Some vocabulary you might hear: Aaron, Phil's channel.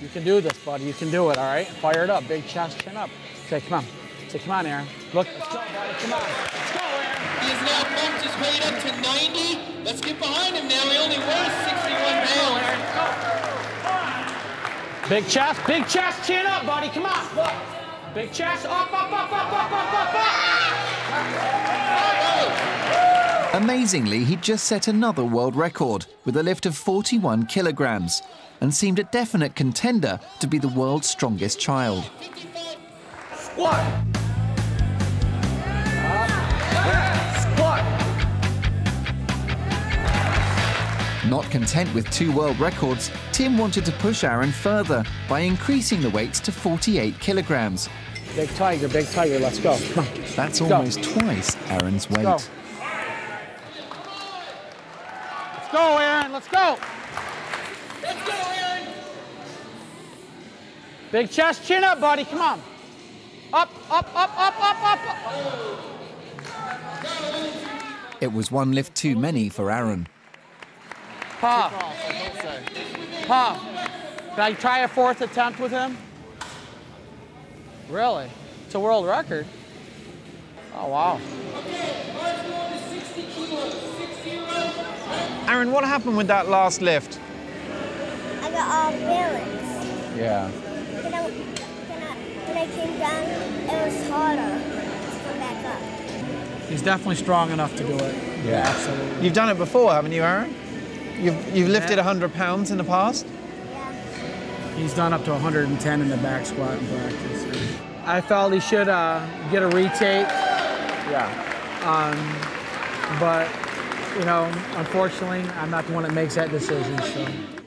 You can do this, buddy. You can do it, all right? Fire it up. Big chest, chin up. Okay, come on. Say, come on, Aaron. Look, let's go, buddy. Come on. Let's go, Aaron. He has now bumped his weight up to 90. Let's get behind him now. He only weighs 61 pounds. Aaron, go. Big chest, chin up, buddy. Come on. Look. Big chest, up, up, up, up, up, up, up, up. Amazingly, he just set another world record with a lift of 41 kilograms and seemed a definite contender to be the world's strongest child. Squat. Squat. Not content with 2 world records, Tim wanted to push Aaron further by increasing the weights to 48 kilograms. Big tiger, let's go. Come on. That's almost twice Aaron's weight. Let's go, Aaron, let's go. Let's go, Aaron. Big chest, chin up, buddy, come on. Up, up, up, up, up, up, up. It was one lift too many for Aaron. Puff. Puff. Can I try a 4th attempt with him? Really? It's a world record. Oh, wow. Aaron, what happened with that last lift? I got off balance. Yeah. When I came down, it was harder to come back up. He's definitely strong enough to do it. Yeah, absolutely. You've done it before, haven't you, Aaron? You've lifted 100 pounds in the past? Yeah. He's done up to 110 in the back squat in practice. I felt he should get a retake. Yeah. But, you know, unfortunately, I'm not the one that makes that decision, so.